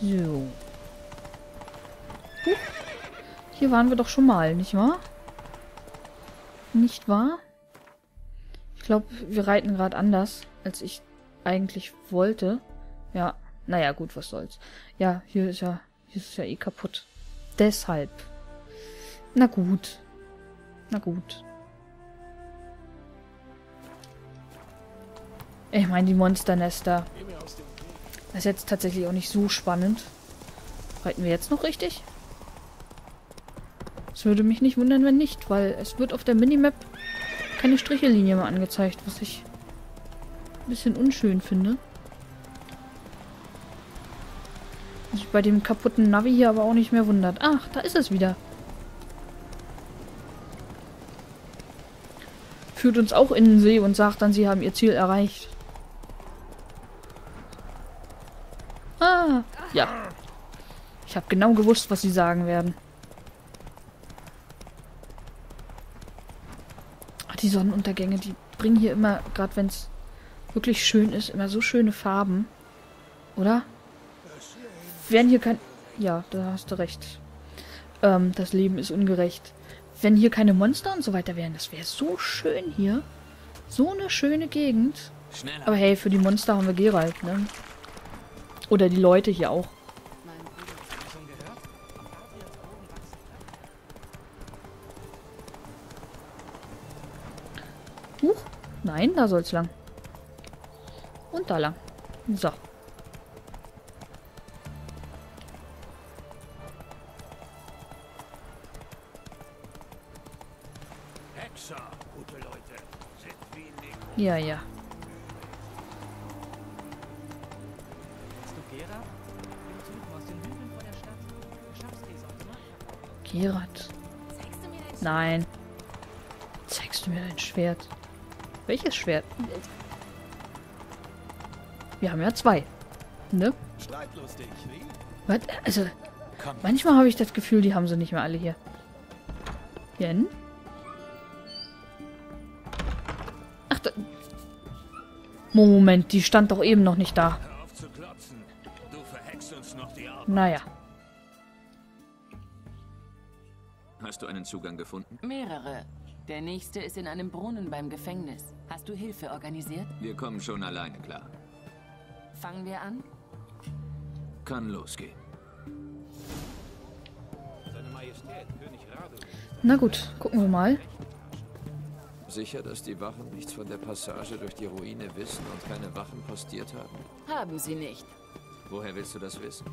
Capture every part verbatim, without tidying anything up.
So. Huh. Hier waren wir doch schon mal, nicht wahr? Nicht wahr? Ich glaube, wir reiten gerade anders, als ich eigentlich wollte. Ja, naja, gut, was soll's. Ja, hier ist ja, hier ist ja eh kaputt. Deshalb. Na gut. Na gut. Ich meine, die Monsternester. Das ist jetzt tatsächlich auch nicht so spannend. Reiten wir jetzt noch richtig? Es würde mich nicht wundern, wenn nicht, weil es wird auf der Minimap keine Strichelinie mehr angezeigt, was ich ein bisschen unschön finde. Was mich bei dem kaputten Navi hier aber auch nicht mehr wundert. Ach, da ist es wieder. Führt uns auch in den See und sagt dann, sie haben ihr Ziel erreicht. Ah, ja. Ich habe genau gewusst, was sie sagen werden. Die Sonnenuntergänge, die bringen hier immer, gerade wenn es wirklich schön ist, immer so schöne Farben. Oder? Wenn hier kein... Ja, da hast du recht. Ähm, das Leben ist ungerecht. Wenn hier keine Monster und so weiter wären, das wäre so schön hier. So eine schöne Gegend. Aber hey, für die Monster haben wir Geralt, ne? Oder die Leute hier auch. Nein, da soll's lang. Und da lang. So. Ja, ja. Geralt. Nein. Zeigst du mir dein Schwert? Welches Schwert? Wir haben ja zwei. Ne? Was? Also, manchmal habe ich das Gefühl, die haben sie nicht mehr alle hier. Jen? Ach, da... Moment, die stand doch eben noch nicht da. Naja. Hast du einen Zugang gefunden? Mehrere. Der nächste ist in einem Brunnen beim Gefängnis. Hast du Hilfe organisiert? Wir kommen schon alleine klar. Fangen wir an? Kann losgehen. Seine Majestät, König Rado. Na gut, gucken wir mal. Sicher, dass die Wachen nichts von der Passage durch die Ruine wissen und keine Wachen postiert haben? Haben sie nicht. Woher willst du das wissen?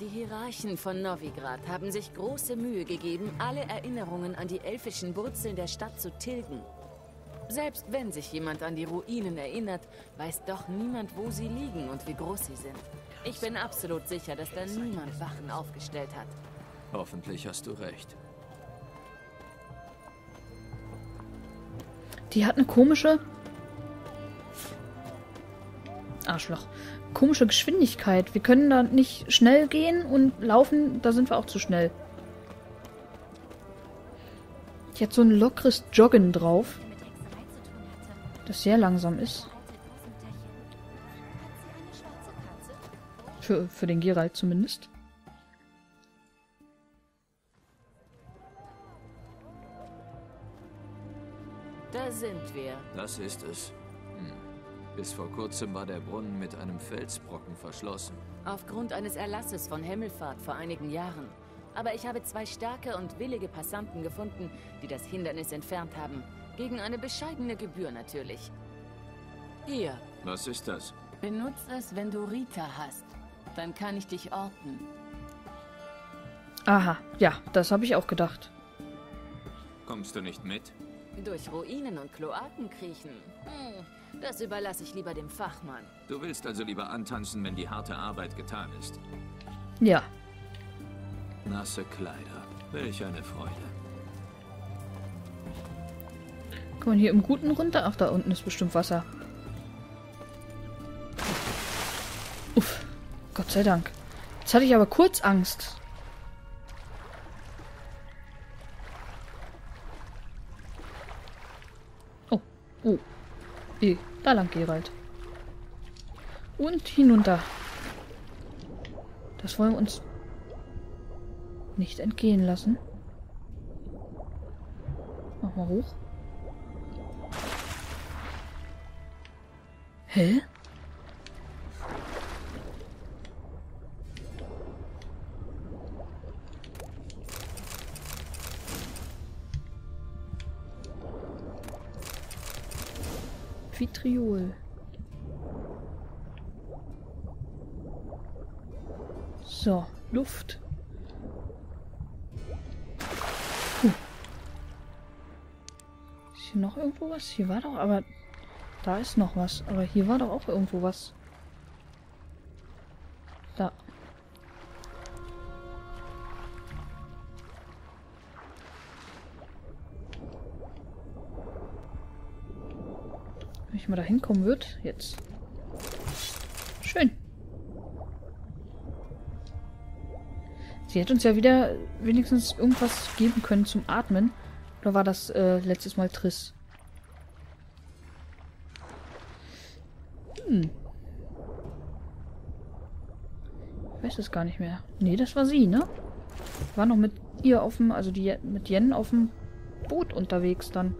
Die Hierarchen von Novigrad haben sich große Mühe gegeben, alle Erinnerungen an die elfischen Wurzeln der Stadt zu tilgen. Selbst wenn sich jemand an die Ruinen erinnert, weiß doch niemand, wo sie liegen und wie groß sie sind. Ich bin absolut sicher, dass da niemand Wachen aufgestellt hat. Hoffentlich hast du recht. Die hat eine komische... Arschloch. Komische Geschwindigkeit. Wir können da nicht schnell gehen und laufen, da sind wir auch zu schnell. Ich hatte so ein lockeres Joggen drauf, das sehr langsam ist. Für, für den Geralt zumindest. Da sind wir. Das ist es. Hm. Bis vor kurzem war der Brunnen mit einem Felsbrocken verschlossen. Aufgrund eines Erlasses von Himmelfahrt vor einigen Jahren. Aber ich habe zwei starke und willige Passanten gefunden, die das Hindernis entfernt haben. Gegen eine bescheidene Gebühr natürlich. Hier. Was ist das? Benutz es, wenn du Rita hast. Dann kann ich dich orten. Aha, ja, das habe ich auch gedacht. Kommst du nicht mit? Durch Ruinen und Kloaken kriechen? Hm. Das überlasse ich lieber dem Fachmann. Du willst also lieber antanzen, wenn die harte Arbeit getan ist? Ja. Nasse Kleider. Welch eine Freude. Kann man hier im Guten runter? Ach, da unten ist bestimmt Wasser. Uff. Gott sei Dank. Jetzt hatte ich aber kurz Angst. Oh. Oh. Eh, da lang, Geralt. Und hinunter. Das wollen wir uns nicht entgehen lassen. Mach mal hoch. Hä? Vitriol. So, Luft. Puh. Ist hier noch irgendwo was? Hier war doch aber... Da ist noch was. Aber hier war doch auch irgendwo was. Da. Wenn ich mal da hinkommen würde. Jetzt. Schön. Sie hätte uns ja wieder wenigstens irgendwas geben können zum Atmen. Oder war das äh, letztes Mal Triss? Hm. Ich weiß es gar nicht mehr. Nee, das war sie, ne? War noch mit ihr auf dem, also die mit Jen auf dem Boot unterwegs dann.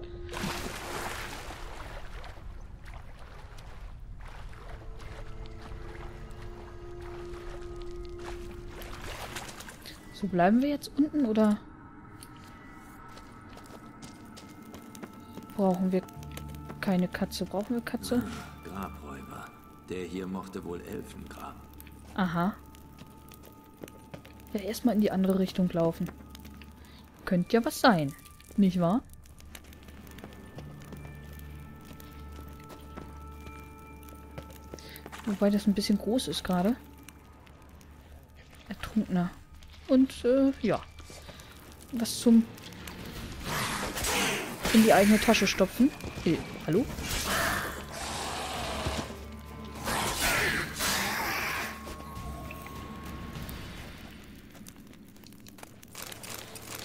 So, bleiben wir jetzt unten, oder? Brauchen wir keine Katze. Brauchen wir Katze? Grabräuber. Der hier mochte wohl Elfen graben. Aha. Ja, erstmal in die andere Richtung laufen. Könnte ja was sein. Nicht wahr? Wobei das ein bisschen groß ist gerade. Ertrunkener. Und, äh, ja. Was zum... in die eigene Tasche stopfen. Äh, hallo?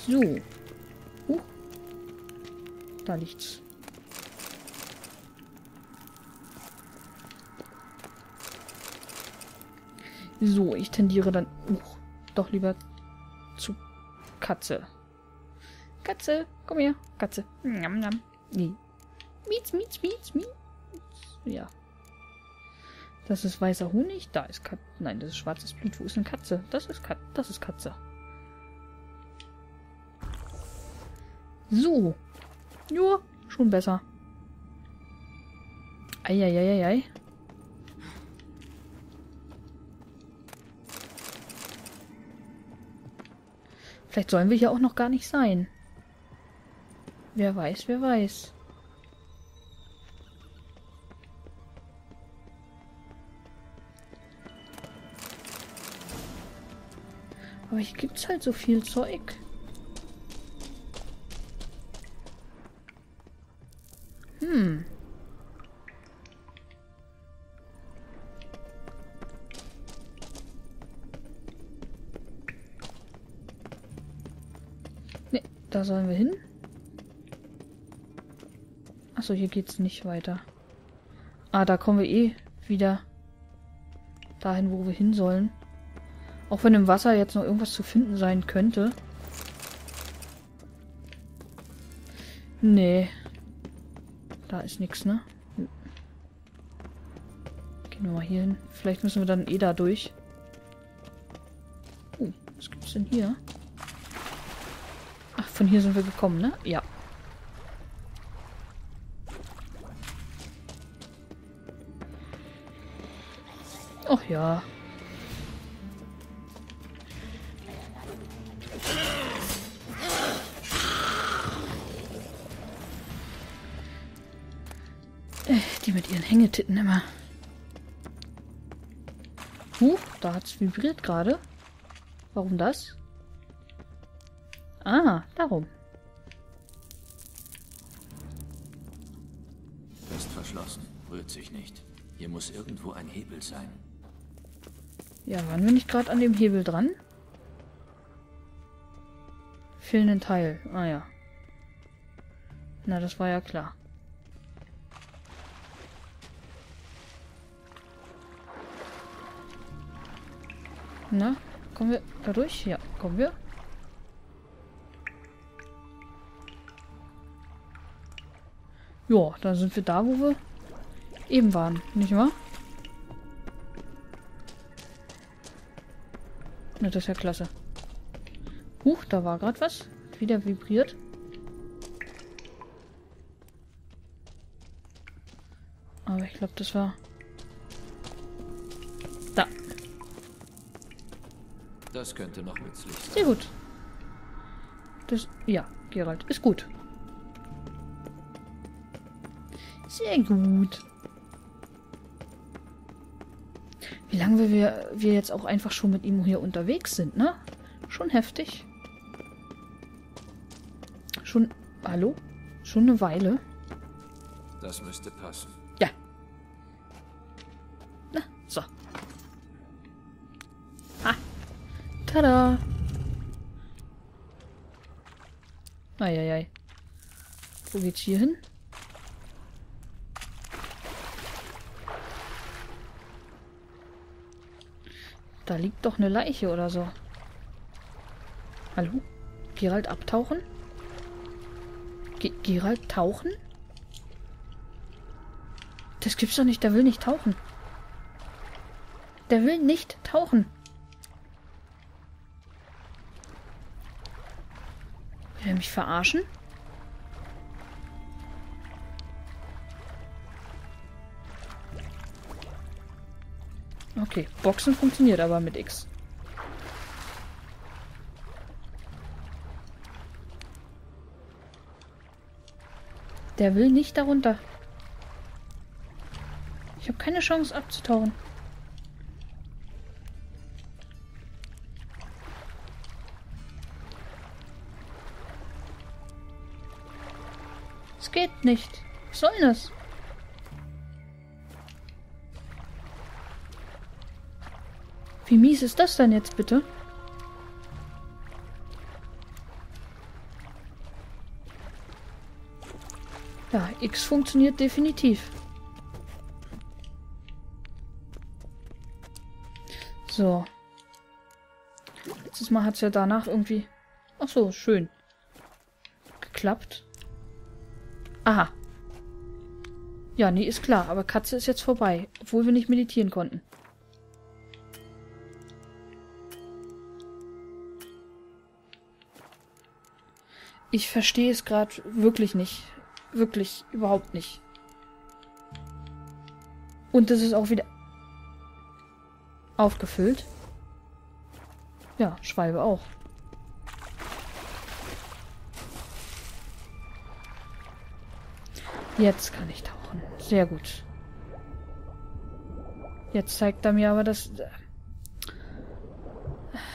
So. Huh. Da liegt's. So, ich tendiere dann... Uh, doch lieber... zu Katze. Katze, komm her. Katze. Nam, nam. Nee. Mietz, mietz, mietz, mietz. Ja. Das ist weißer Honig. Da ist Katze. Nein, das ist schwarzes Blut. Wo ist eine Katze? Das ist Katze. Das ist Katze. So. Jo, schon besser. Eieieiei. Vielleicht sollen wir hier auch noch gar nicht sein. Wer weiß, wer weiß. Aber hier gibt es halt so viel Zeug. Hm. Da sollen wir hin. Achso, hier geht's nicht weiter. Ah, da kommen wir eh wieder dahin, wo wir hin sollen. Auch wenn im Wasser jetzt noch irgendwas zu finden sein könnte. Nee. Da ist nichts, ne? Gehen wir mal hier hin. Vielleicht müssen wir dann eh da durch. Oh, was gibt's denn hier? Von hier sind wir gekommen, ne? Ja. Ach ja. Äh, die mit ihren Hängetitten immer. Huch, da hat's vibriert gerade. Warum das? Ah, darum. Fest verschlossen. Rührt sich nicht. Hier muss irgendwo ein Hebel sein. Ja, waren wir nicht gerade an dem Hebel dran? Fehlenden Teil. Ah ja. Na, das war ja klar. Na? Kommen wir da durch? Ja, kommen wir. Ja, dann sind wir da, wo wir eben waren, nicht wahr? Na, das ist ja klasse. Huch, da war gerade was. Hat wieder vibriert. Aber ich glaube, das war... Da. Das könnte noch nützlich sein. Sehr gut. Das... Ja, Geralt, ist gut. Sehr gut. Wie lange wir, wir jetzt auch einfach schon mit ihm hier unterwegs sind, ne? Schon heftig. Schon... Hallo? Schon eine Weile. Das müsste passen. Ja. Na, so. Ah. Tada. Eieiei. Wo geht's hier hin? Da liegt doch eine Leiche oder so. Hallo? Geralt abtauchen? Ge Geralt tauchen? Das gibt's doch nicht. Der will nicht tauchen. Der will nicht tauchen. Will er mich verarschen? Okay, Boxen funktioniert aber mit X. Der will nicht darunter. Ich habe keine Chance abzutauchen. Es geht nicht. Was soll das? Wie mies ist das denn jetzt bitte? Ja, X funktioniert definitiv. So. Letztes Mal hat es ja danach irgendwie... Ach so, schön. Geklappt. Aha. Ja, nee, ist klar. Aber Katze ist jetzt vorbei. Obwohl wir nicht meditieren konnten. Ich verstehe es gerade wirklich nicht. Wirklich, überhaupt nicht. Und das ist auch wieder... aufgefüllt. Ja, Schwalbe auch. Jetzt kann ich tauchen. Sehr gut. Jetzt zeigt er mir aber das...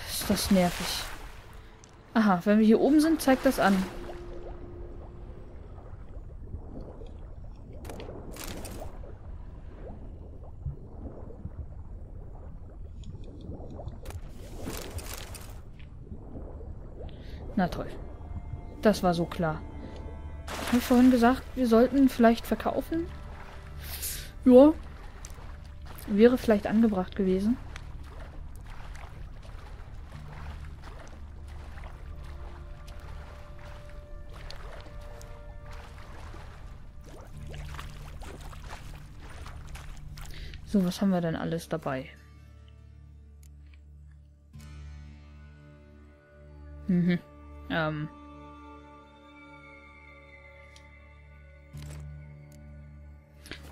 Ist das nervig. Aha, wenn wir hier oben sind, zeigt das an. Na toll. Das war so klar. Ich habe vorhin gesagt, wir sollten vielleicht verkaufen. Ja. Wäre vielleicht angebracht gewesen. So, was haben wir denn alles dabei? Mhm. Ähm.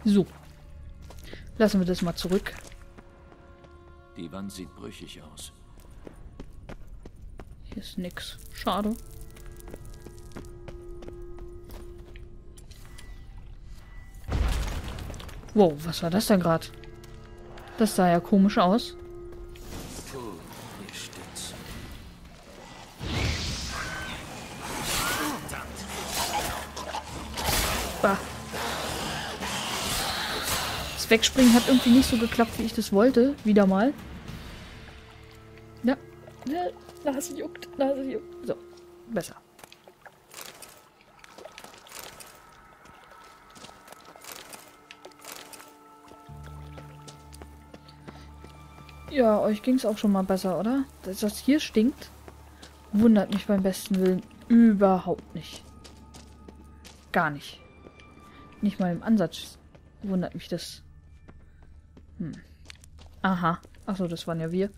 So. Lassen wir das mal zurück. Die Wand sieht brüchig aus. Hier ist nix. Schade. Wow, was war das denn gerade? Das sah ja komisch aus. Bah. Das Wegspringen hat irgendwie nicht so geklappt, wie ich das wollte. Wieder mal. Ja. Nase juckt, Nase juckt. So. Besser. Ja, euch ging es auch schon mal besser, oder? Dass das hier stinkt, wundert mich beim besten Willen überhaupt nicht. Gar nicht. Nicht mal im Ansatz wundert mich das. Hm. Aha. Achso, das waren ja wir.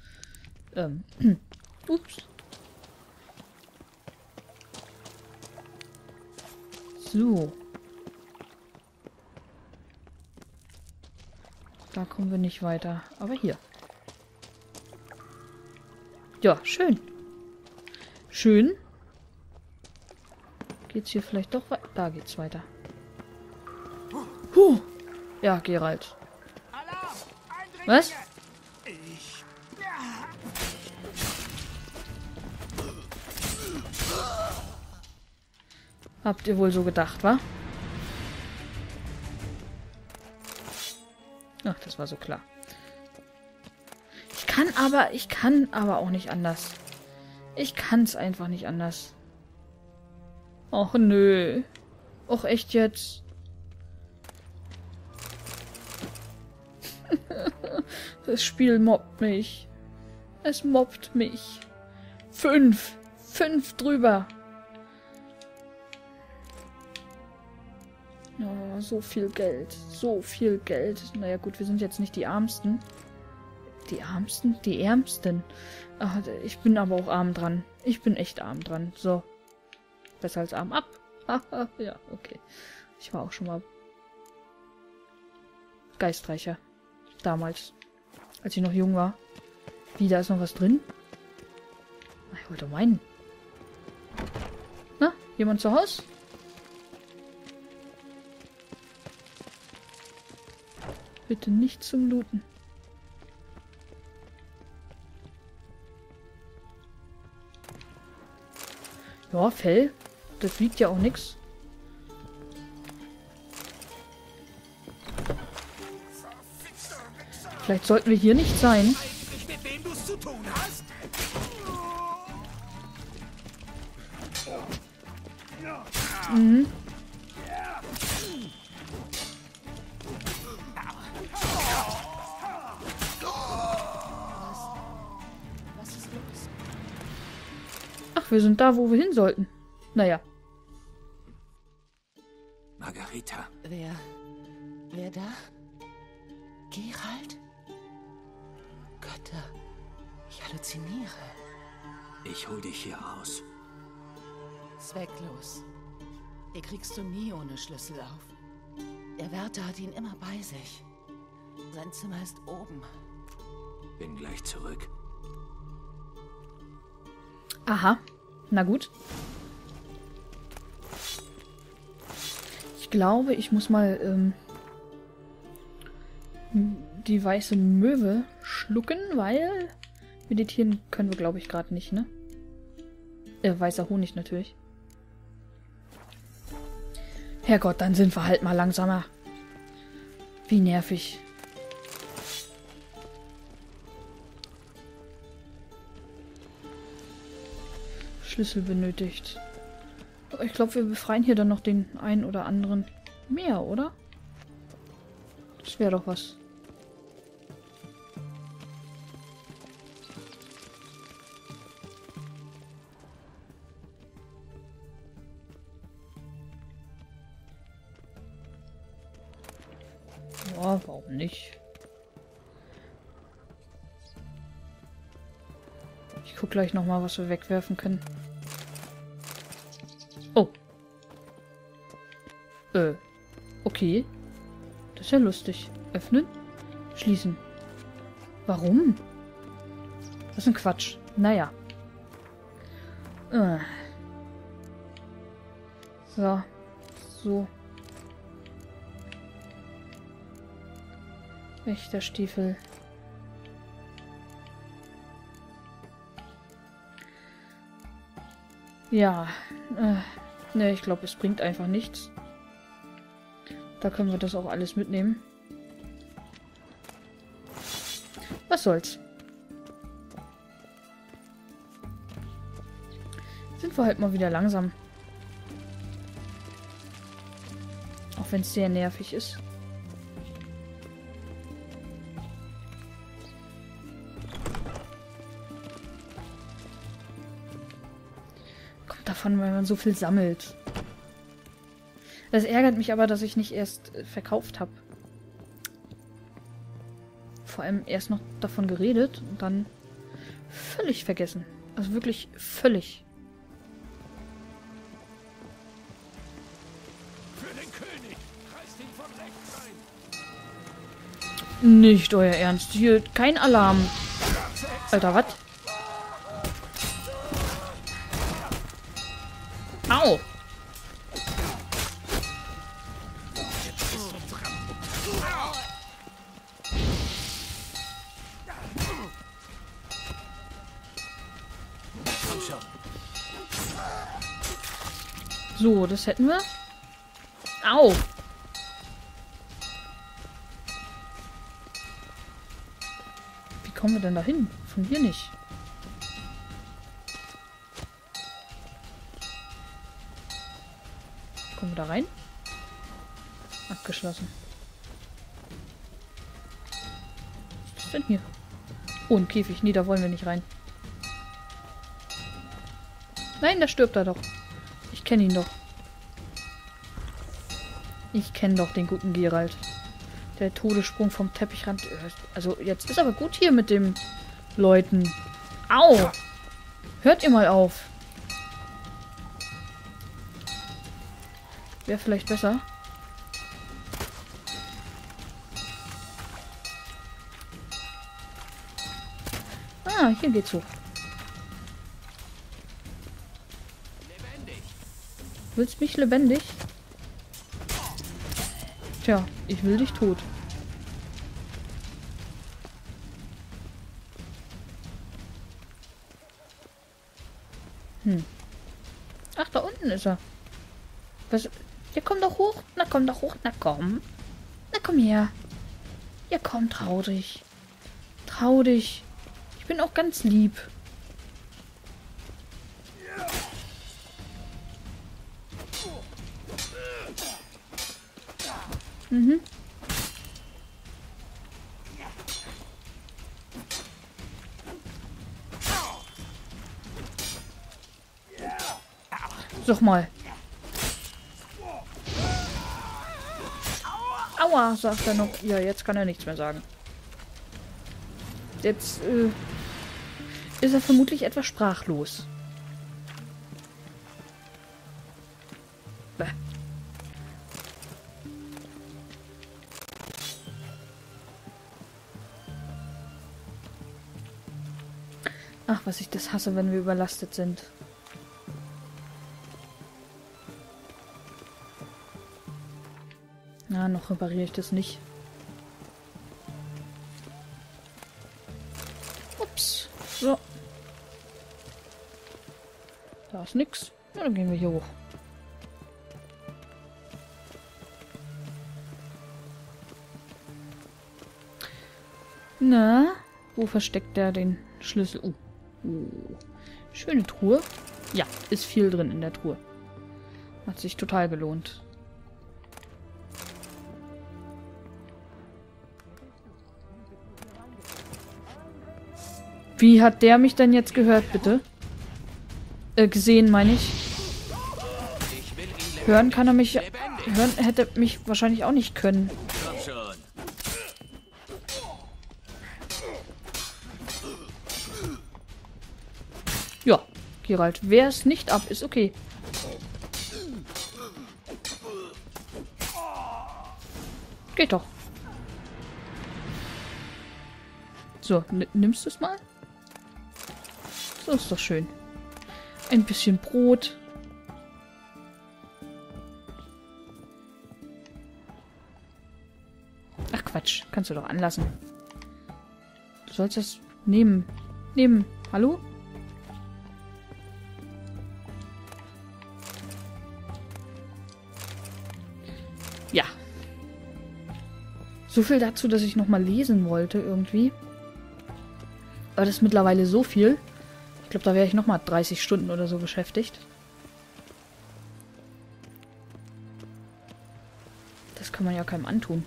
Ähm. Ups. So. Da kommen wir nicht weiter. Aber hier. Ja, schön. Schön. Geht's hier vielleicht doch weiter? Da geht's weiter. Huh. Ja, Geralt. Was? Habt ihr wohl so gedacht, wa? Ach, das war so klar. Ich kann aber, ich kann aber auch nicht anders. Ich kann's einfach nicht anders. Och, nö. Och, echt jetzt? Das Spiel mobbt mich. Es mobbt mich. Fünf. Fünf drüber. Oh, so viel Geld. So viel Geld. Naja gut, wir sind jetzt nicht die Ärmsten. Die Ärmsten? Die Ärmsten. Ach, ich bin aber auch arm dran. Ich bin echt arm dran. So. Besser als arm ab. Ja, okay. Ich war auch schon mal geistreicher. Damals. Als ich noch jung war. Wie, da ist noch was drin? Ich wollte meinen. Na, jemand zu Hause? Bitte nicht zum Looten. Ja, Fell. Das wiegt ja auch nichts. Vielleicht sollten wir hier nicht sein. Mhm. Wir sind da, wo wir hin sollten. Naja. Margarita. Wer? Wer da? Geralt? Götter. Ich halluziniere. Ich hol dich hier raus. Zwecklos. Hier kriegst du nie ohne Schlüssel auf. Der Wärter hat ihn immer bei sich. Sein Zimmer ist oben. Bin gleich zurück. Aha. Na gut. Ich glaube, ich muss mal ähm, die weiße Möwe schlucken, weil meditieren können wir, glaube ich, gerade nicht, ne? Äh, weißer Honig natürlich. Herrgott, dann sind wir halt mal langsamer. Wie nervig. Schlüssel benötigt. Ich glaube, wir befreien hier dann noch den einen oder anderen mehr, oder? Das wäre doch was. Ja, warum nicht? Ich gucke gleich nochmal, was wir wegwerfen können. Okay. Das ist ja lustig. Öffnen. Schließen. Warum? Das ist ein Quatsch. Naja. Äh. So. So. Rechter Stiefel. Ja. Äh. Ne, ich glaube, es bringt einfach nichts. Da können wir das auch alles mitnehmen. Was soll's. Sind wir halt mal wieder langsam. Auch wenn es sehr nervig ist. davon, weil man so viel sammelt. Das ärgert mich aber, dass ich nicht erst verkauft habe. Vor allem erst noch davon geredet und dann völlig vergessen. Also wirklich völlig. Für den König, reißt ihn vom Leck rein. Nicht euer Ernst. Hier kein Alarm. Alter, was? Au! So, das hätten wir. Au! Wie kommen wir denn da hin? Von hier nicht. Kommen wir da rein? Abgeschlossen. Was ist denn hier? Oh, ein Käfig. Nee, da wollen wir nicht rein. Nein, da stirbt er doch. Ich kenne ihn doch. Ich kenne doch den guten Geralt. Der Todessprung vom Teppichrand. Also, jetzt ist aber gut hier mit dem Leuten. Au! Hört ihr mal auf. Wäre vielleicht besser. Ah, hier geht's hoch. Willst mich lebendig? Tja, ich will dich tot. Hm. Ach, da unten ist er. Was? Ja, komm doch hoch. Na komm doch hoch. Na komm. Na komm her. Ja komm, trau dich. Trau dich. Ich bin auch ganz lieb. Mhm. Sag mal. Aua, sagt er noch. Ja, jetzt kann er nichts mehr sagen. Jetzt äh, ist er vermutlich etwas sprachlos. Bäh. Ach, was ich das hasse, wenn wir überlastet sind. Na, noch repariere ich das nicht. Ups. So. Da ist nix. Ja, dann gehen wir hier hoch. Na, wo versteckt der den Schlüssel? Oh. Oh. Schöne Truhe. Ja, ist viel drin in der Truhe. Hat sich total gelohnt. Wie hat der mich denn jetzt gehört, bitte? Äh, gesehen, meine ich. Hören kann er mich... Hören hätte mich wahrscheinlich auch nicht können. Ja, Geralt, wer es nicht ab, ist okay. Geht doch. So, nimmst du es mal? So ist doch schön. Ein bisschen Brot. Ach Quatsch, kannst du doch anlassen. Du sollst das nehmen. Nehmen. Hallo? Ja. So viel dazu, dass ich nochmal lesen wollte irgendwie. Aber das ist mittlerweile so viel. Ich glaube, da wäre ich nochmal dreißig Stunden oder so beschäftigt. Das kann man ja keinem antun.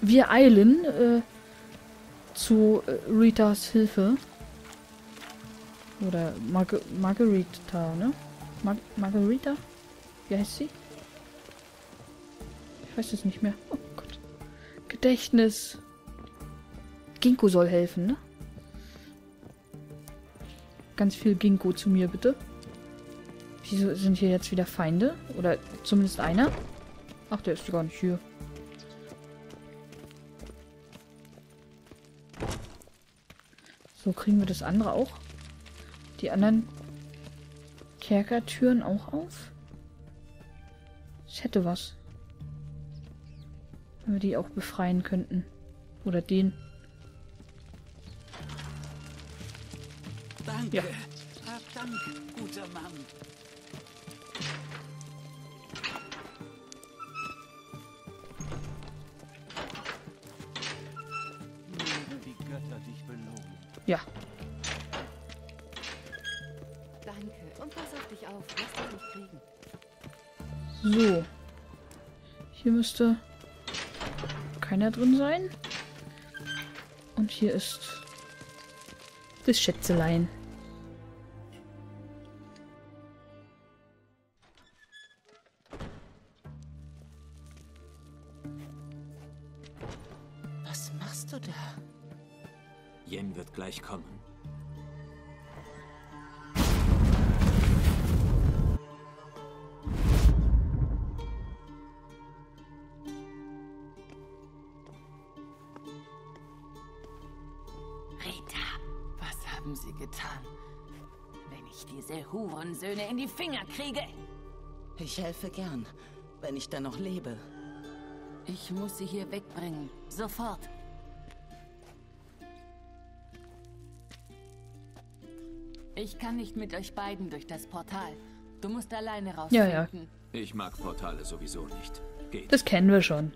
Wir eilen äh, zu Ritas Hilfe. Oder Mar Margarita, ne? Mar Margarita? Wie heißt sie? Ich weiß es nicht mehr. Oh Gott. Gedächtnis. Ginkgo soll helfen, ne? Ganz viel Ginkgo zu mir, bitte. Wieso sind hier jetzt wieder Feinde? Oder zumindest einer? Ach, der ist gar nicht hier. So, kriegen wir das andere auch? Die anderen Kerkertüren auch auf? Ich hätte was. Wenn wir die auch befreien könnten. Oder den. Danke. Ja. Verdammt, guter Mann. Mögen die Götter dich belohnen. Ja. Danke. Und pass auf dich auf. Lass dich nicht kriegen. So. Hier müsste keiner drin sein. Und hier ist das Schätzelein. Was machst du da? Jen wird gleich kommen. Sie getan. Wenn ich diese Hurensöhne in die Finger kriege. Ich helfe gern, wenn ich dann noch lebe. Ich muss sie hier wegbringen. Sofort. Ich kann nicht mit euch beiden durch das Portal. Du musst alleine raus. Ja, ja. Ich mag Portale sowieso nicht. Geht. Das kennen wir schon.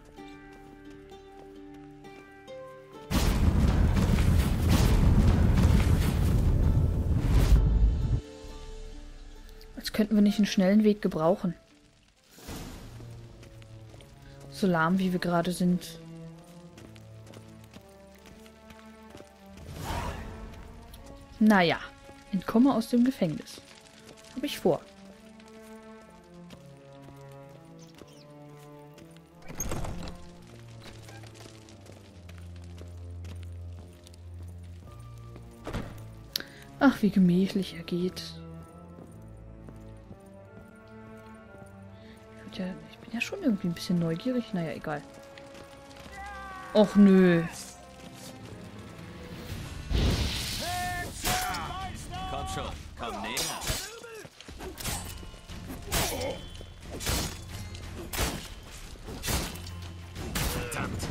Könnten wir nicht einen schnellen Weg gebrauchen. So lahm, wie wir gerade sind. Naja, entkomme aus dem Gefängnis. Habe ich vor. Ach, wie gemächlich er geht. Ja, ich bin ja schon irgendwie ein bisschen neugierig. Naja, egal. Och, nö. Komm schon, komm näher. Verdammt.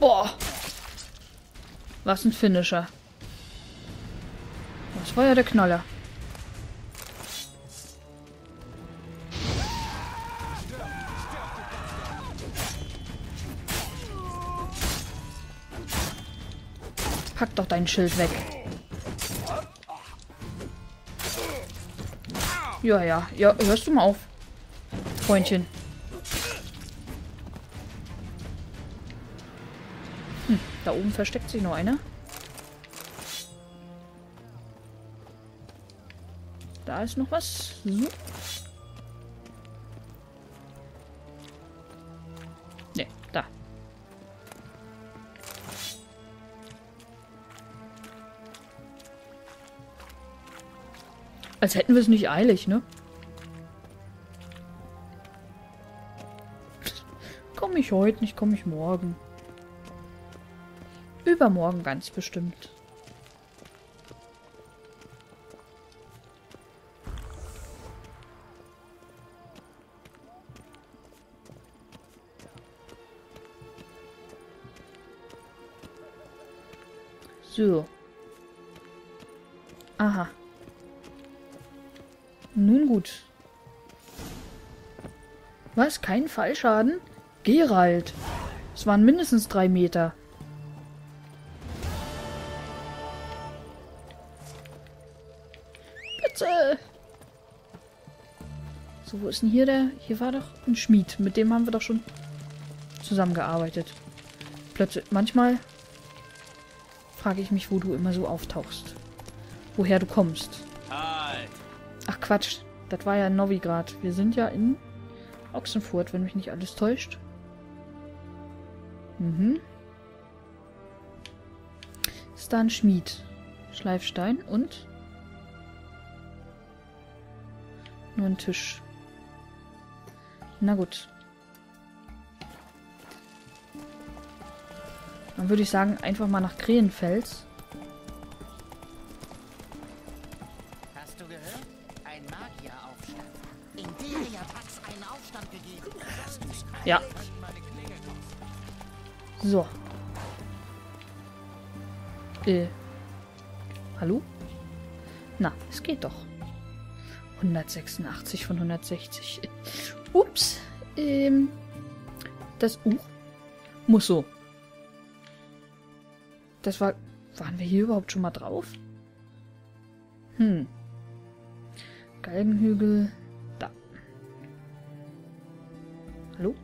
Boah. Was ein Finisher. Das war ja der Knaller. Pack doch dein Schild weg. Ja, ja. Ja, hörst du mal auf, Freundchen. Hm, da oben versteckt sich noch einer. Da ist noch was. So. Ne, da. Als hätten wir es nicht eilig, ne? Komme ich heute nicht, komme ich morgen. Übermorgen ganz bestimmt. So. Aha. Nun gut. Was? Kein Fallschaden? Geralt. Es waren mindestens drei Meter. Bitte. So, wo ist denn hier der? Hier war doch ein Schmied. Mit dem haben wir doch schon zusammengearbeitet. Plötzlich, manchmal frage ich mich, wo du immer so auftauchst. Woher du kommst. Halt. Ach Quatsch, das war ja in Novigrad. Wir sind ja in Ochsenfurt, wenn mich nicht alles täuscht. Mhm. Ist da ein Schmied. Schleifstein und nur ein Tisch. Na gut. Dann würde ich sagen, einfach mal nach Krähenfels. Hast du gehört? Ein Magieraufstand. Imperia hat's einen Aufstand gegeben. Hast du's? Ja. So. Äh. Hallo? Na, es geht doch. hundertsechsundachtzig von hundertsechzig. Ups. Ähm. Das U muss so. Das war... Waren wir hier überhaupt schon mal drauf? Hm. Galgenhügel. Da. Hallo?